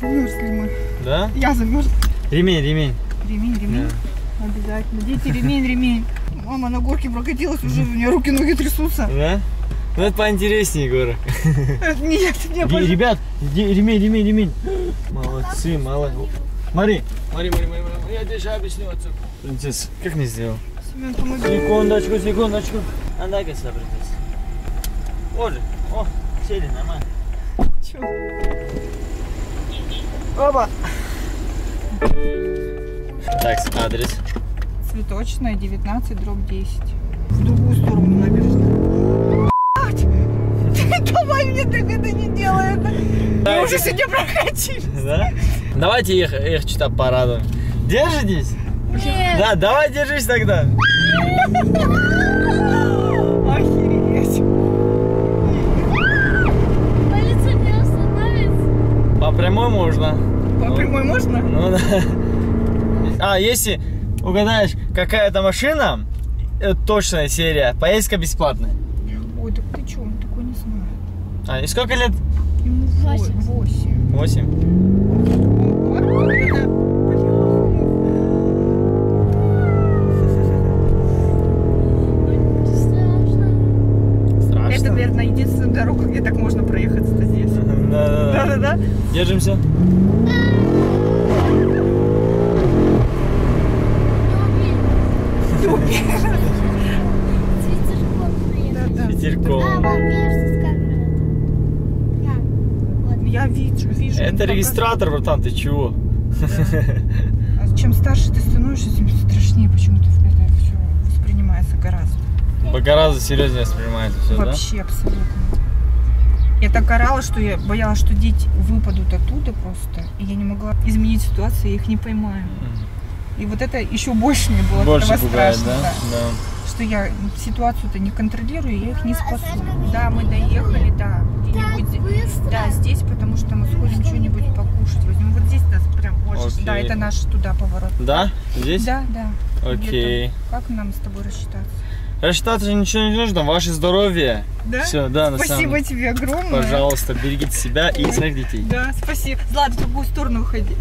Замерзли мы. Да? Я замерз. Ремень. Да. Обязательно. Дети, ремень. Мама на горке прокатилась уже, у меня руки-ноги трясутся. Да? Ну это поинтереснее, горок. Нет, не понял. Ребят, ремень. Молодцы. Мари. Я тебе сейчас объясню, отцу. Принцесса, как мне сделал? Секундочку. А дай-ка сюда, принцесса. Вот же, сели нормально. Чё? Опа! Так, адрес. Цветочная, 19/10. В другую сторону набережная. Блять! Давай мне так это не делай, это. Мы уже сегодня прокатились. Да? Давайте их что-то порадуем. Держитесь? Нет. Да, давай держись тогда. Прямой можно. Прямой можно? Ну да. А если угадаешь, какая это машина, это точная серия, поездка бесплатная. Ой, так ты чё, он такой не знает. А, и сколько лет? Ему 8. 8? Страшно. Это, наверное, единственная дорога, где так можно проехаться-то здесь. Да. Держимся. Ты убежишь. Ветерком. Я вижу. Это регистратор, братан, ты чего? Да. Чем старше ты становишься, тем страшнее почему-то это все воспринимается гораздо. Гораздо серьезнее воспринимается все, да? Вообще, абсолютно. Я так орала, что я боялась, что дети выпадут оттуда просто, и я не могла изменить ситуацию, я их не поймаю. И вот это еще больше мне было пугает, страшно, да? Что я ситуацию-то не контролирую, я их не спасу. Да, мы доехали, да, где-нибудь, да, здесь, потому что мы сходим что-нибудь покушать, возьмем вот здесь нас прям очень, да, это наш туда поворот. Да? Здесь? Да. Окей. Как нам с тобой рассчитаться? Рассчитаться ничего не нужно, ваше здоровье. Да? Все, да, на самом деле. Спасибо тебе огромное. Пожалуйста, берегите себя и своих детей. Да, спасибо. Ладно, в другую сторону выходи.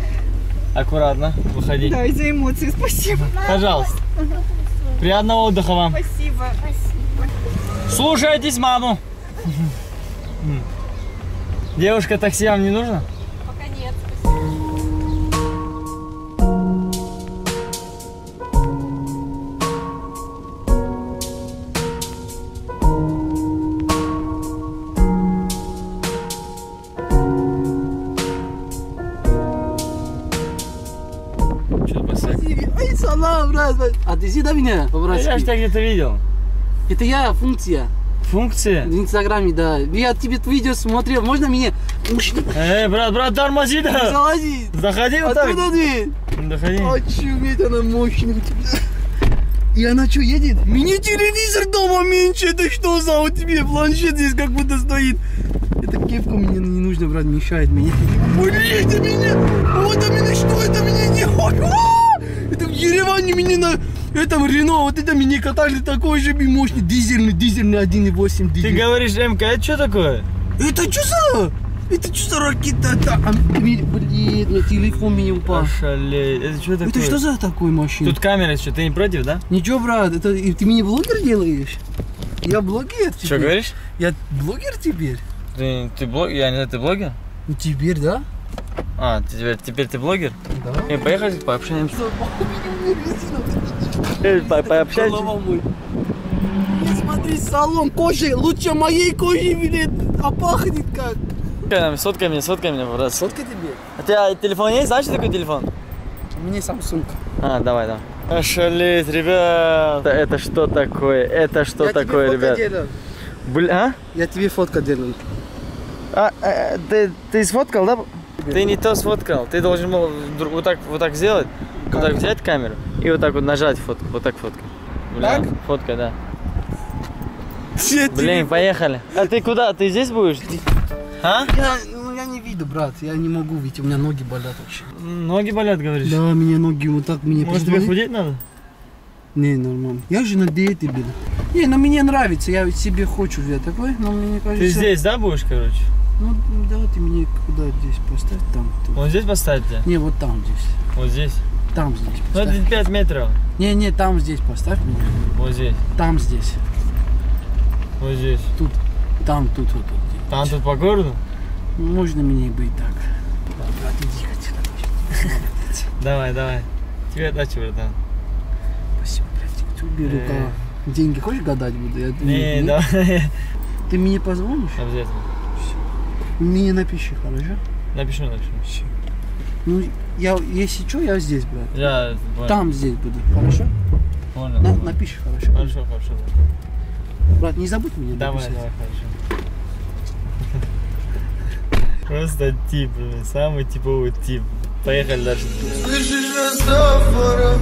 Аккуратно, выходи. Да, из-за эмоций, спасибо. Пожалуйста. Приятного отдыха вам. Спасибо. Слушайтесь маму. Девушка, такси вам не нужно? Пока нет. Отвези до меня, по-братски. Я же тебя где-то видел. Это я, функция. Функция? В инстаграме, да. Я тебе видео смотрел, можно мне? Эй, брат, тормози, да. Залази. Заходи вот так. Откуда дверь? Заходи. Очуметь, она мощная у тебя. И она что, едет? Мне телевизор дома меньше, это что за у тебя планшет здесь как будто стоит. Эта кепка мне не нужна, брат, мешает мне. Блин, это меня, вот это меня, что это меня делает? Это в Ереване меня на этом Рено, вот это меня катали, такой же мощный, дизельный 1.8 дизель. Ты говоришь, МК, это что такое? Это что за ракета? Блин, на телефон меня упал. Ошалеть, это что такое? Это что за такой машина? Тут камера, что, ты не против, да? Ничего, брат, это ты меня блогер делаешь? Я блогер теперь. Что говоришь? Я блогер теперь. Ты блогер? Я не знаю, ты блогер? Ну теперь, да? А, теперь ты блогер? Да. Поехали, пообщаемся. Пообщаемся. Смотри, салон кожи, лучше моей кожи, блин, а пахнет как. Соткай меня, брат. Сотка тебе? У тебя телефон есть? Знаешь, такой телефон? У меня Samsung. А, давай. Ошалеть, ребят. Это что такое? Ребят? Блин, а? Я тебе фотку делаю. Ты сфоткал, да? тебе. Ты не то сфоткал, ты должен был вот так сделать, камеру. Вот так взять камеру и вот так вот нажать фотку, вот так фотка. Так? Фотка, да. Блин, поехали. А ты куда? Ты здесь будешь? А? Я не виду, брат, я не могу, ведь у меня ноги болят вообще. Ноги болят, говоришь? Да, у меня ноги вот так, мне... Может, тебе худеть надо? Не, нормально. Я же на диете был. Не, но мне нравится, я ведь себе хочу, я такой, но мне кажется... Ты здесь, да, будешь, короче? Ну, да, ты мне куда здесь поставь, там. Тут. Вот здесь поставить, да? Не, вот там здесь. Вот здесь? Там здесь поставь. Ну, это 5 метров. Не, не, там здесь поставь меня. Вот здесь? Там здесь. Вот здесь? Тут. Там, тут, вот, вот. Там, тут по городу? Можно мне быть так. Брат, иди отсюда. Давай, давай. Тебе отдачу, братан. Спасибо, братик. Ты убери рука. Деньги хочешь гадать буду? Я... Не, не, давай. Ты мне позвонишь? Обязательно. Все. Мне напиши, хорошо? Напишу, напишу. Все. Ну, я, если что, я здесь, брат. Я... Там здесь буду, хорошо? Понял. На, напиши, хорошо? Хорошо, хорошо. Брат, не забудь меня. Давай, написать. Давай, хорошо. Просто тип, самый типовый тип. Поехали дальше. Слышишь, Растафара,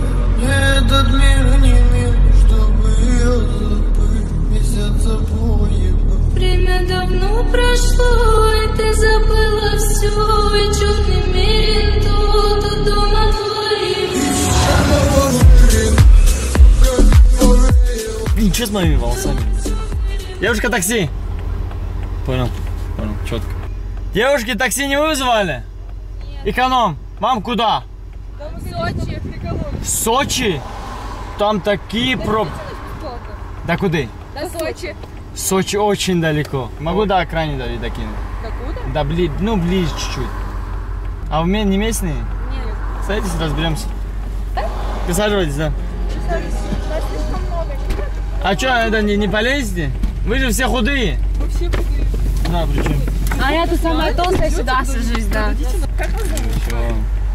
этот мир не мир, чтобы я забыл месяца поеба. Время давно прошло, и ты забыла все, и черный мир тут, а дома твоим. Блин, что с моими волосами? Девушка, такси! Понял, понял, четко. Девушки, такси не вызывали? Нет. Эконом. Мам, куда? Там в Сочи, в Сочи? Там такие пробки. Да куда? До Сочи. Сочи очень далеко. Могу до окраины докинуть. До куда? Да ближе, ну ближе чуть-чуть. А вы не местные? Нет. Садитесь, разберемся. Да? Присаживайтесь, да. Присаживайтесь. Да, слишком много. А что, это не полезете? Вы же все худые. Мы все худые. Да, причем. А я тут самая толстая сюда сажусь, да. Как вы знаете?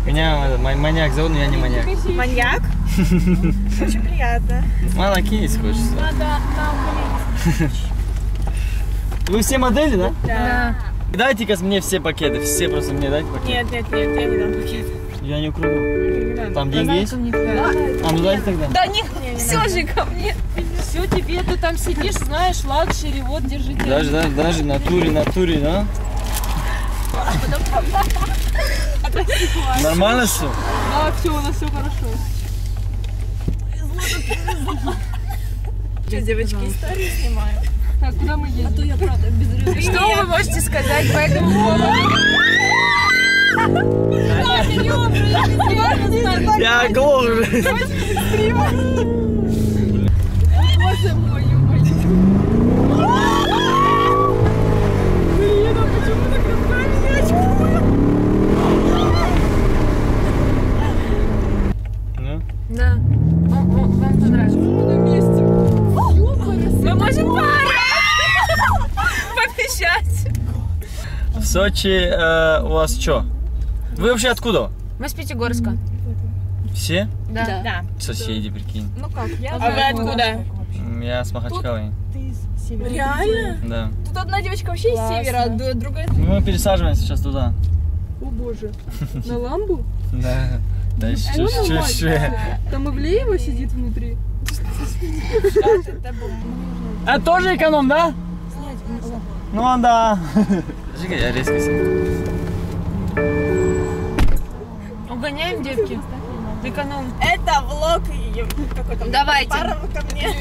Меня маньяк зовут, но я не маньяк. Маньяк? Очень приятно. Мало кинеть хочется. Надо нам. Вы все модели, да? Да. Дайте-ка мне все пакеты, все просто мне дайте пакеты. Нет, нет, нет, я не дам пакеты. Я не украду. Там деньги есть? А ну дайте тогда. Да нет, все же ко мне. Все тебе, ты там сидишь, знаешь, лакшери, вот, держите. Даже натуре, да? Нормально все? Да, все, у нас все хорошо. Что, девочки, историю снимаю? Так, куда мы едем? А то я правда без рыбы. Что вы можете сказать по этому поводу? Я глух уже. Сочи, у вас что? Вы вообще откуда? Мы с Пятигорска. Все? Да. Да. Соседи, прикинь. Ну как? А вы откуда? Я с Махачкалы. Ты с севера. Реально? Да. Тут одна девочка вообще из севера, а другая... Мы пересаживаемся сейчас туда. О боже. На Ламбу? Да. Да еще. Там Ивлеева сидит внутри. А тоже эконом, да? Ну да. Жигай, я резко сел. Угоняем, девки. Эконом. Это влог и какой-то. Давайте. Ко мне.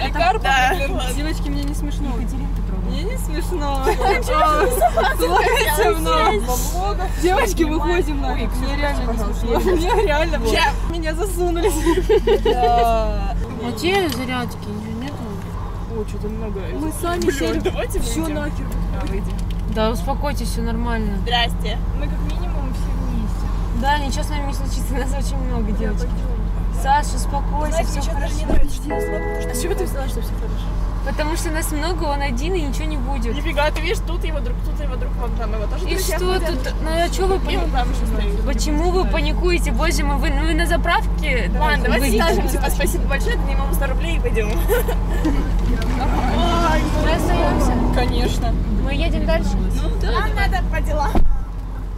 Это, девочки, мне не смешно. Мне не смешно. Девочки, выходим на. Мне реально не смешно. Мне реально. Меня засунулись. А те зарядки уже нету. О, что-то много. Мы сами сели. Все нахер. Да, успокойтесь, все нормально. Здрасте. Мы как минимум все. Да, ничего с нами не случится, нас очень много девочек. Саша, успокойся, все хорошо. А с чего ты взяла, что все хорошо? Потому что нас много, он один и ничего не будет. Нифига, ты видишь, тут его друг, вон там его тоже. И что тут? Ну а что вы паникуете? Почему вы паникуете? Боже мой, вы на заправке? Ладно, давайте скажем, спасибо большое, отнимем 100 рублей и пойдем. Мы остаемся? Конечно. Мы едем дальше? Ну да. Нам надо по делам.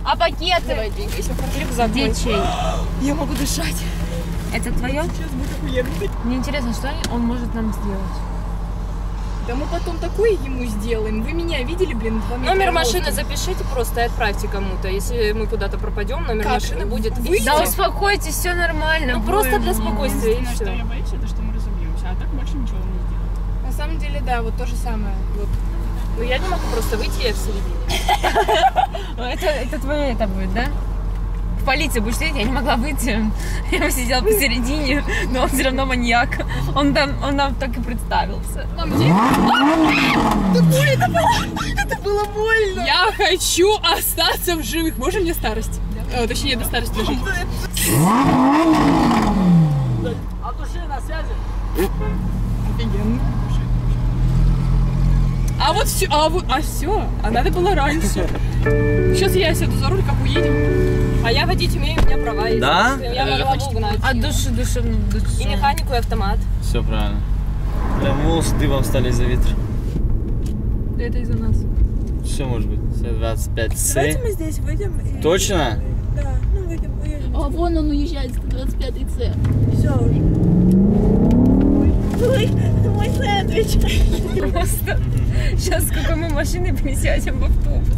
А пакеты? Давай деньги, если хочу рюкзак. Где чей? Я могу дышать. Это твое? Сейчас будет охуенно. Мне интересно, что он может нам сделать. Да мы потом такое ему сделаем. Вы меня видели, блин, 2 метра. Номер машины запишите просто и отправьте кому-то. Если мы куда-то пропадем, номер машины будет... Да успокойтесь, все нормально. Ну просто для спокойствия. Единственное, что я боюсь, это что мы разобьемся. А так больше ничего не сделаем. На самом деле, да, вот то же самое. Ну я не могу просто выйти, я в середине. Это твое это будет, да? В полиции будешь сидеть, я не могла выйти. Я сидела посередине, но он все равно маньяк. Он нам так и представился. Это было больно. Я хочу остаться в живых. Можно мне старость? Точнее, до старости дожить. От души на связи. Офигенно. А вот все, а надо было раньше. Сейчас я сяду за руль, как уедем. А я водить умею, у меня права есть. Да? Я могла бы угнать. От души, И механику, и автомат. Все правильно. Прям волосы дыбом стали из-за ветра. Это из-за нас. Все может быть. 125С. Давайте мы здесь выйдем. И... Точно? Да, ну выйдем, уедем. А вон он уезжает, 125С. Все уже. Мой сэндвич. Просто. Сейчас сколько мы машины принесем в автобус.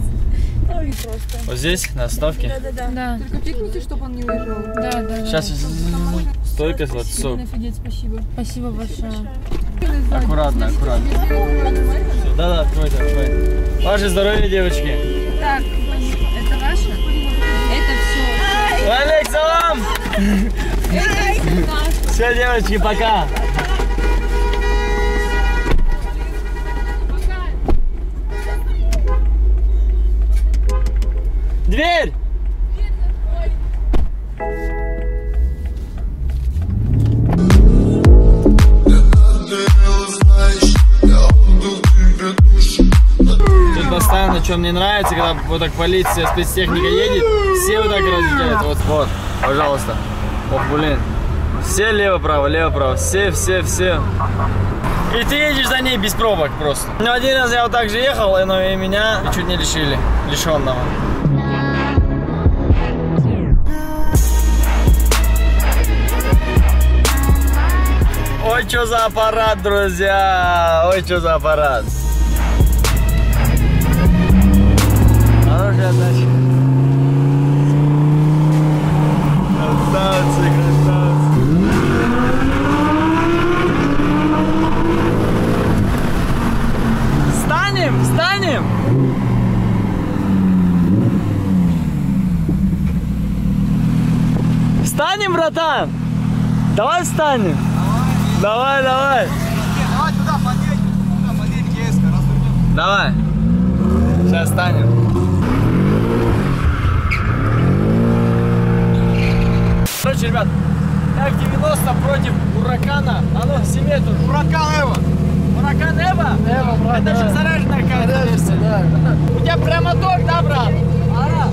Ой, просто. Вот здесь, на оставке? Да. Только пикните, чтобы он не уезжал. Да. Сейчас. Стойка за отцов. Офигеть, спасибо. Спасибо большое. Аккуратно. Да, открой. Ваше здоровье, девочки. Так, это ваше? Это все. Олег, салам! Все, девочки, пока. Дверь! Тут постоянно, что мне нравится, когда вот так полиция, спецтехника едет, все вот так разделяют. Вот, пожалуйста. Ох, блин. Все лево-право, все. И ты едешь за ней без пробок просто. Но один раз я вот так же ехал, но и меня чуть не лишили, лишенного. Ой, что за аппарат, друзья! Хорошая дача. Красавцы. Встанем! Встанем, братан! Давай встанем! Давай. Давай туда, маленький эска, развернем. Давай. Сейчас станем. Короче, ребят, F90 против уракана. Оно в семье тут. Уракан Эва. Уракан Эва? Эва, брат. Это же заряженная колеса. Да. У тебя прямо ток, да, брат? Ага.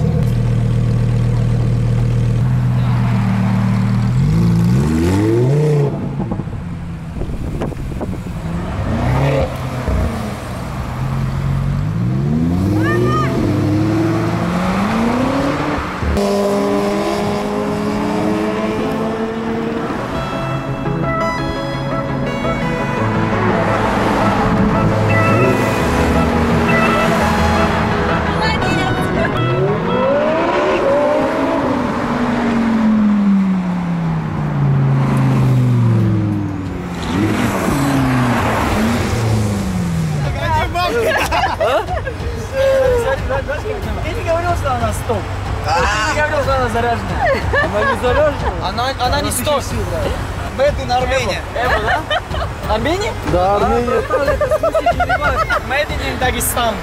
Дагестан.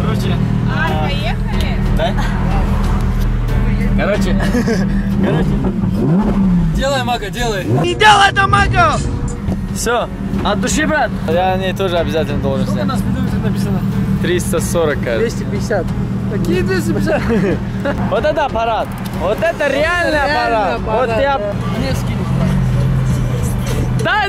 Короче. Поехали. Да? Короче. Делай, Мака, делай. Не делай это, Мака! Все, от души, брат. Я о ней тоже обязательно должен снять. Сколько у нас видов написано? 340, кажется. 250. Какие 250? Вот это аппарат. Вот это реальный аппарат. Вот я... Дай!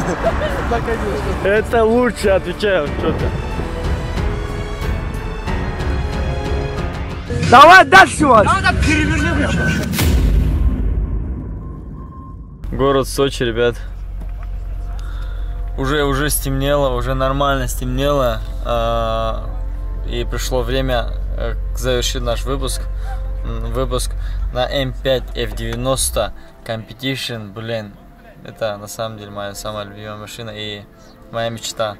Да, конечно. Это лучше, отвечаю, что-то. Давай дальше вас! Надо перевернуть! Город Сочи, ребят. Уже стемнело, уже нормально стемнело. И пришло время завершить наш выпуск на М5 F90 Competition. Блин, это на самом деле моя самая любимая машина и моя мечта.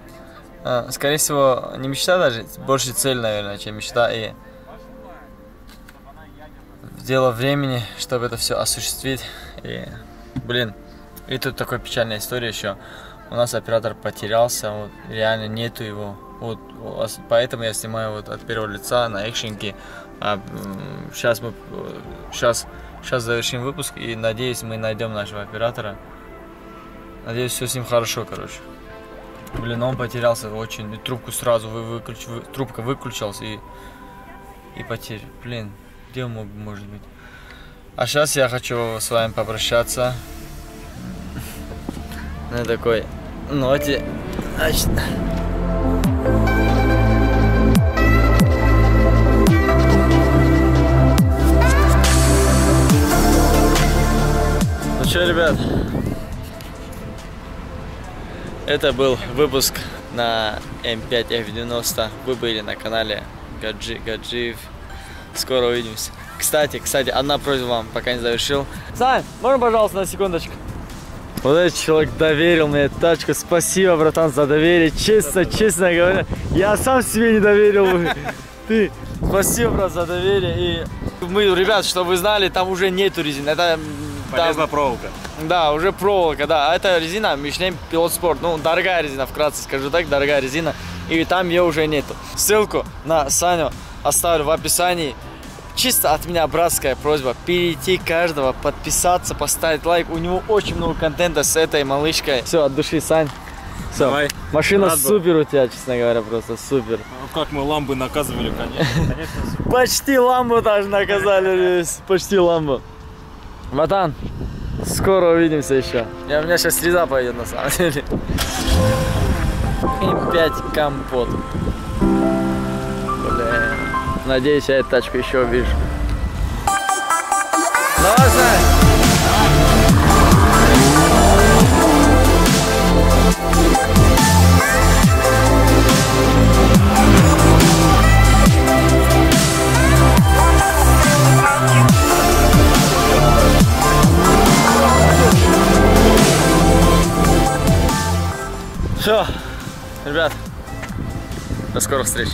Скорее всего, не мечта даже, больше цель, наверное, чем мечта. И дело времени, чтобы это все осуществить. И, блин, и тут такая печальная история еще. У нас оператор потерялся, вот, реально нету его. Вот, поэтому я снимаю вот от первого лица на экшенке. Сейчас завершим выпуск и надеюсь, мы найдем нашего оператора. Надеюсь, все с ним хорошо, короче. Блин, он потерялся очень, и трубку сразу трубка выключилась и потерь. Блин, где он может быть? А сейчас я хочу с вами попрощаться на такой ноте. Ну что, ребят, это был выпуск на М5 F90. Вы были на канале Гаджи Гаджиев. Скоро увидимся. Кстати, одна просьба вам, пока не завершил. Сань, можно, пожалуйста, на секундочку? Вот этот человек доверил мне эту тачку. Спасибо, братан, за доверие. Честно говоря, я сам себе не доверил. Ты. Спасибо, брат, за доверие. И мы, ребят, чтобы вы знали, там уже нету резины. Это полезная проволока. Да, уже проволока, да. А это резина Мишелин Пилот Спорт. Ну, дорогая резина, вкратце скажу так, дорогая резина. И там ее уже нету. Ссылку на Саню оставлю в описании. Чисто от меня братская просьба перейти каждого, подписаться, поставить лайк. У него очень много контента с этой малышкой. Все, от души, Сань. Все. Давай. Машина рад супер был. У тебя, честно говоря, просто супер. Ну, как мы Ламбо наказывали, конечно. Почти Ламбо даже наказали. Почти Ламбо. Братан, скоро увидимся еще. У меня сейчас слеза пойдет на самом деле. М5 компот. Бля. Надеюсь, я эту тачку еще увижу. Давай, Сань! Все, ребят, до скорых встреч.